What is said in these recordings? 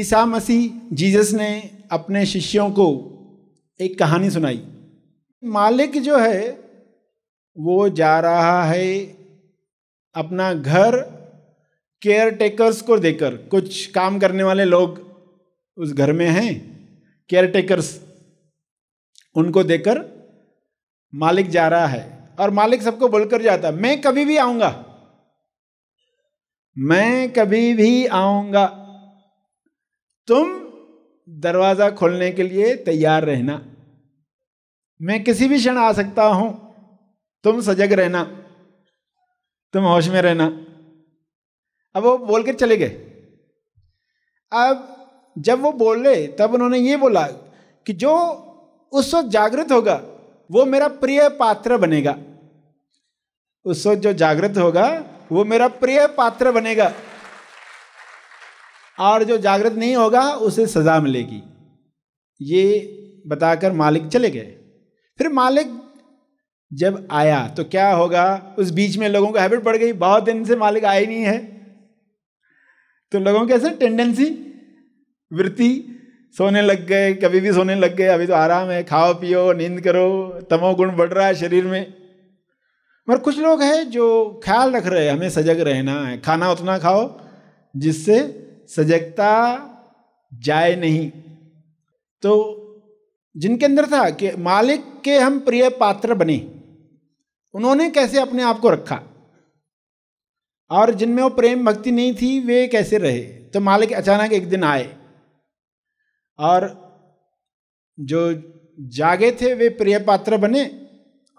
Isa Masih Jesus ने अपने शिष्यों को एक कहानी सुनाई। मालिक जो है वो जा रहा है अपना घर केयर टेकर्स को देकर। कुछ काम करने वाले लोग उस घर में हैं, केयर टेकर्स, उनको देकर मालिक जा रहा है। और मालिक सबको बोलकर जाता है, मैं कभी भी आऊँगा, मैं कभी भी आऊँगा, तुम दरवाज़ा खोलने के लिए तैयार रहना, मैं किसी भी क्षण आ सकता हूँ, तुम सजग रहना, तुम होश में रहना। अब वो बोल कर चले गए। अब जब वो बोले तब उन्होंने ये बोला कि जो उस वक्त जागृत होगा वो मेरा प्रिय पात्र बनेगा। उस वक्त जो जागृत होगा वो मेरा प्रिय पात्र बनेगा, और जो जागृत नहीं होगा उसे सजा मिलेगी। ये बताकर मालिक चले गए। फिर मालिक जब आया तो क्या होगा, उस बीच में लोगों को हैबिट पड़ गई, बहुत दिन से मालिक आया ही नहीं है, तो लोगों की ऐसे टेंडेंसी वृत्ति, सोने लग गए, कभी भी सोने लग गए, अभी तो आराम है, खाओ पियो नींद करो, तमोगुण बढ़ रहा है शरीर में। मगर कुछ लोग हैं जो ख्याल रख रहे हैं, हमें सजग रहना है, खाना उतना खाओ जिससे सजगता जाए नहीं। तो जिनके अंदर था कि मालिक के हम प्रिय पात्र बने, उन्होंने कैसे अपने आप को रखा, और जिनमें वो प्रेम भक्ति नहीं थी वे कैसे रहे। तो मालिक अचानक एक दिन आए और जो जागे थे वे प्रिय पात्र बने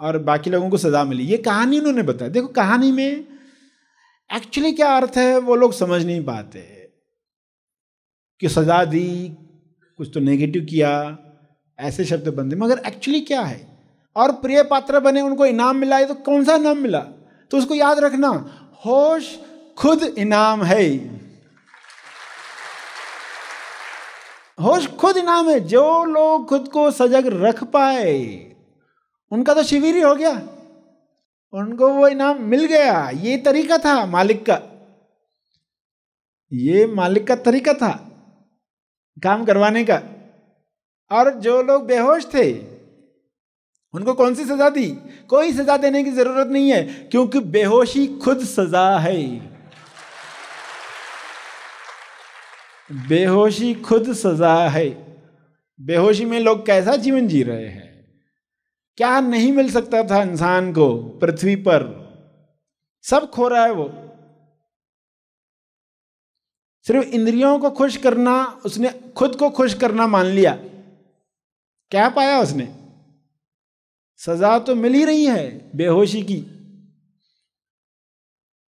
और बाकी लोगों को सजा मिली। ये कहानी उन्होंने बताई। देखो कहानी में एक्चुअली क्या अर्थ है वो लोग समझ नहीं पाते, कि सजा दी, कुछ तो नेगेटिव किया, ऐसे शब्द बंदे, मगर एक्चुअली क्या है। और प्रिय पात्र बने, उनको इनाम मिला है, तो कौन सा इनाम मिला, तो उसको याद रखना, होश खुद इनाम है, होश खुद इनाम है। जो लोग खुद को सजग रख पाए उनका तो शिविर ही हो गया, उनको वो इनाम मिल गया। ये तरीका था मालिक का, ये मालिक का तरीका था काम करवाने का। और जो लोग बेहोश थे उनको कौन सी सजा दी, कोई सजा देने की जरूरत नहीं है, क्योंकि बेहोशी खुद सजा है, बेहोशी खुद सजा है। बेहोशी में लोग कैसा जीवन जी रहे हैं, क्या नहीं मिल सकता था इंसान को पृथ्वी पर, सब खो रहा है वो। सिर्फ इंद्रियों को खुश करना, उसने खुद को खुश करना मान लिया। क्या पाया उसने, सजा तो मिल ही रही है बेहोशी की।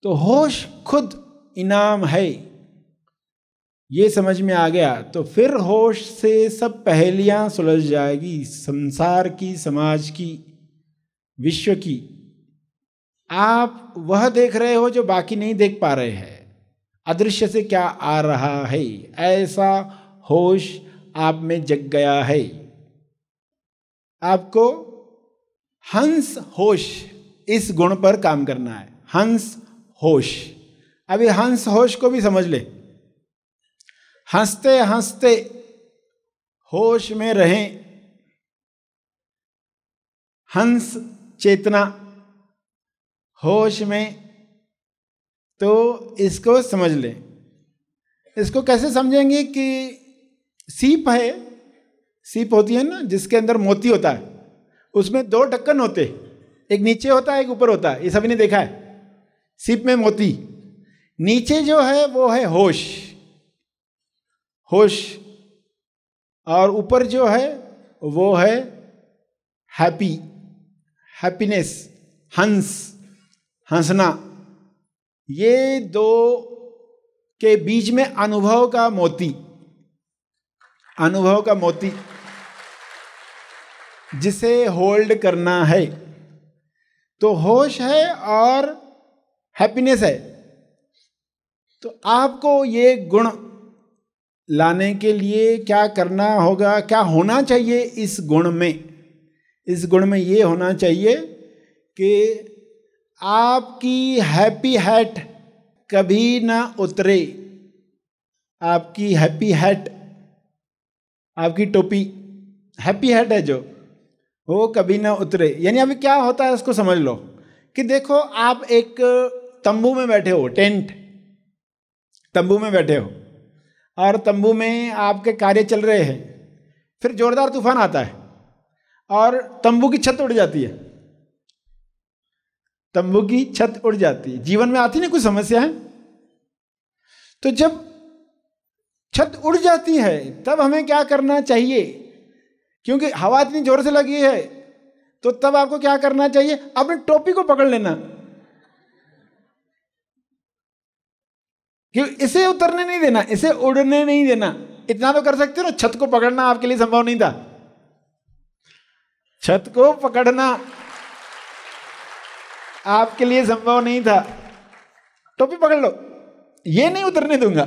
तो होश खुद इनाम है, ये समझ में आ गया तो फिर होश से सब पहेलियां सुलझ जाएगी, संसार की, समाज की, विश्व की। आप वह देख रहे हो जो बाकी नहीं देख पा रहे हैं, अदृश्य से क्या आ रहा है, ऐसा होश आप में जग गया है। आपको हंस होश इस गुण पर काम करना है, हंस होश। अभी हंस होश को भी समझ ले, हंसते हंसते होश में रहें। हंस चेतना, होश में, तो इसको समझ लें। इसको कैसे समझेंगे कि सीप है, सीप होती है ना जिसके अंदर मोती होता है, उसमें दो ढक्कन होते, एक नीचे होता है एक ऊपर होता है, ये सभी ने देखा है। सीप में मोती, नीचे जो है वो है होश, होश, और ऊपर जो है वो है हैप्पी, हैप्पीनेस, हंस, हंसना। ये दो के बीच में अनुभव का मोती, अनुभव का मोती जिसे होल्ड करना है। तो होश है और हैप्पीनेस है, तो आपको ये गुण लाने के लिए क्या करना होगा, क्या होना चाहिए इस गुण में। इस गुण में ये होना चाहिए कि आपकी हैप्पी हैट कभी ना उतरे, आपकी हैप्पी हैट, आपकी टोपी हैप्पी हैट है जो, वो कभी ना उतरे। यानी अभी क्या होता है उसको समझ लो कि देखो आप एक तंबू में बैठे हो, टेंट तंबू में बैठे हो और तंबू में आपके कार्य चल रहे हैं, फिर जोरदार तूफान आता है और तंबू की छत उड़ जाती है, तंबू की छत उड़ जाती है। जीवन में आती नहीं कुछ समस्या है, तो जब छत उड़ जाती है तब हमें क्या करना चाहिए, क्योंकि हवा इतनी जोर से लगी है, तो तब आपको क्या करना चाहिए, अपनी टोपी को पकड़ लेना कि इसे उतरने नहीं देना, इसे उड़ने नहीं देना। इतना तो कर सकते हो ना, छत को पकड़ना आपके लिए संभव नहीं था, छत को पकड़ना आपके लिए संभव नहीं था। टोपी पकड़ लो, ये नहीं उतरने दूंगा,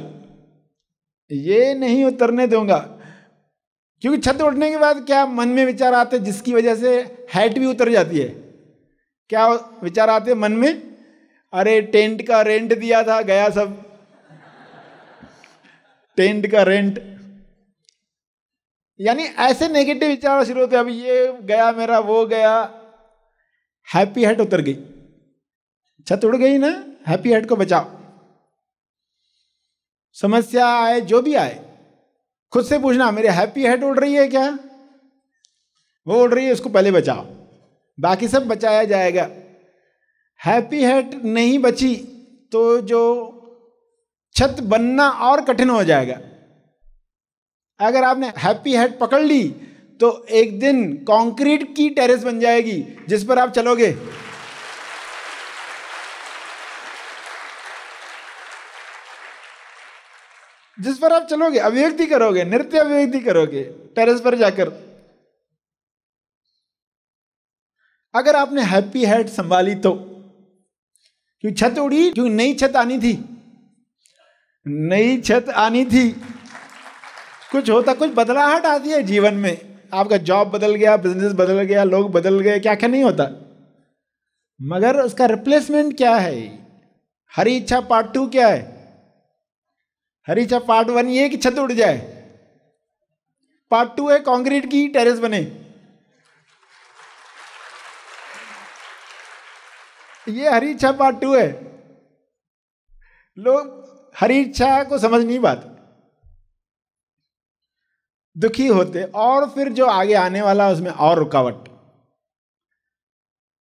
ये नहीं उतरने दूंगा, क्योंकि छत उड़ने के बाद क्या मन में विचार आते हैं, जिसकी वजह से हैट भी उतर जाती है। क्या विचार आते हैं मन में, अरे टेंट का रेंट दिया था, गया सब, टेंट का रेंट। यानी ऐसे नेगेटिव विचार शुरू होते, अब ये गया मेरा, वो गया। हैप्पी हैट उतर गई, छत उड़ गई ना, हैप्पी हैट को बचाओ। समस्या आए जो भी आए, खुद से पूछना मेरे हैप्पी हैट उड़ रही है क्या, वो उड़ रही है उसको पहले बचाओ, बाकी सब बचाया जाएगा। हैप्पी हैट नहीं बची तो जो छत बनना और कठिन हो जाएगा। अगर आपने हैप्पी हैट पकड़ ली तो एक दिन कंक्रीट की टेरेस बन जाएगी जिस पर आप चलोगे। जिस पर आप चलोगे, अभिव्यक्ति करोगे, नृत्य अभिव्यक्ति करोगे टेरेस पर जाकर। अगर आपने हैप्पी हैट संभाली तो, क्योंकि छत उड़ी, क्योंकि नई छत आनी थी, नई छत आनी थी। कुछ होता, कुछ बदलाहट आती है जीवन में, आपका जॉब बदल गया, बिजनेस बदल गया, लोग बदल गए, क्या क्या नहीं होता, मगर उसका रिप्लेसमेंट क्या है। हरीच्छा पार्ट 2 क्या है? हरीच्छा पार्ट 1 ये कि छत उड़ जाए, पार्ट 2 है कंक्रीट की टेरेस बने। ये हरीच्छा पार्ट 2 है। लोग हरीच्छा को समझ नहीं पाते, दुखी होते, और फिर जो आगे आने वाला उसमें और रुकावट।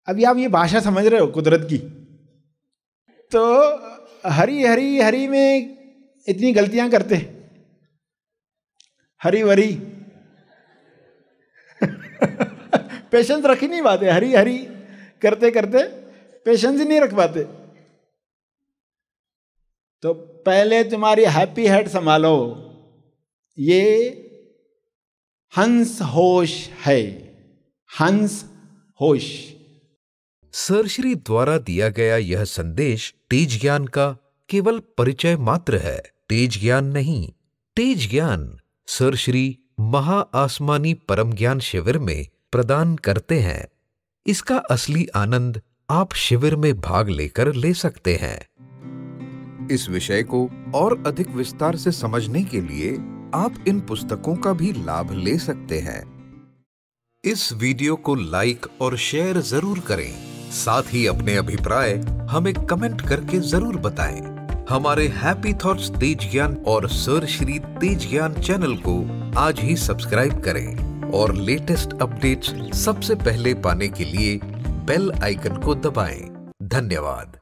अभी आप ये भाषा समझ रहे हो कुदरत की, तो हरी हरी हरी में इतनी गलतियां करते, हरी वरी पेशेंस रख ही नहीं पाते, हरी हरी करते करते पेशेंस ही नहीं रख पाते। तो पहले तुम्हारी हैप्पी हेड संभालो, ये हंस होश है, हंस होश। सर श्री द्वारा दिया गया यह संदेश तेज ज्ञान का केवल परिचय मात्र है, तेज ज्ञान नहीं। तेज ज्ञान सर श्री महाआसमानी परम ज्ञान शिविर में प्रदान करते हैं। इसका असली आनंद आप शिविर में भाग लेकर ले सकते हैं। इस विषय को और अधिक विस्तार से समझने के लिए आप इन पुस्तकों का भी लाभ ले सकते हैं। इस वीडियो को लाइक और शेयर जरूर करें, साथ ही अपने अभिप्राय हमें कमेंट करके जरूर बताएं। हमारे हैप्पी थॉट्स तेज ज्ञान और सर श्री तेज ज्ञान चैनल को आज ही सब्सक्राइब करें और लेटेस्ट अपडेट्स सबसे पहले पाने के लिए बेल आइकन को दबाएं। धन्यवाद।